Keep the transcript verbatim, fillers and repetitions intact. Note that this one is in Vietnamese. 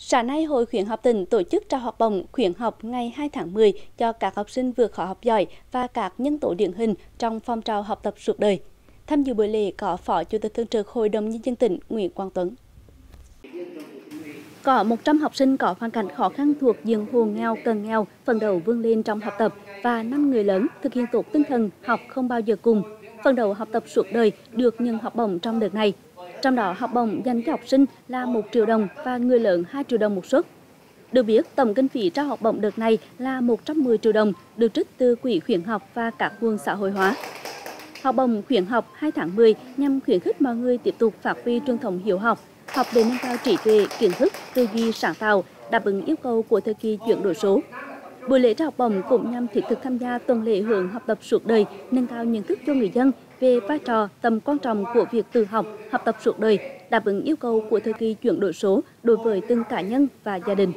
Sáng nay, Hội Khuyến học tỉnh tổ chức trao học bổng khuyến học ngày hai tháng mười cho các học sinh vượt khó học giỏi và các nhân tố điển hình trong phong trào học tập suốt đời. Tham dự buổi lễ có Phó Chủ tịch Thường trực Hội đồng Nhân dân tỉnh Nguyễn Quang Tuấn. Có một trăm học sinh có hoàn cảnh khó khăn thuộc diện hộ nghèo, cận nghèo, phấn đấu vươn lên trong học tập và năm người lớn thực hiện tốt tinh thần học không bao giờ cùng, phấn đấu học tập suốt đời được nhận học bổng trong đợt này. Trong đó học bổng dành cho học sinh là một triệu đồng và người lớn hai triệu đồng một suất. Được biết, tổng kinh phí trao học bổng đợt này là một trăm mười triệu đồng, được trích từ quỹ khuyến học và các nguồn xã hội hóa. Học bổng khuyến học hai tháng mười nhằm khuyến khích mọi người tiếp tục phát huy truyền thống hiếu học, học để nâng cao trí tuệ, kiến thức, tư duy sáng tạo, đáp ứng yêu cầu của thời kỳ chuyển đổi số. Buổi lễ trao học bổng cũng nhằm thiết thực tham gia tuần lễ hưởng học tập suốt đời, nâng cao nhận thức cho người dân về vai trò, tầm quan trọng của việc tự học, học tập suốt đời, đáp ứng yêu cầu của thời kỳ chuyển đổi số đối với từng cá nhân và gia đình.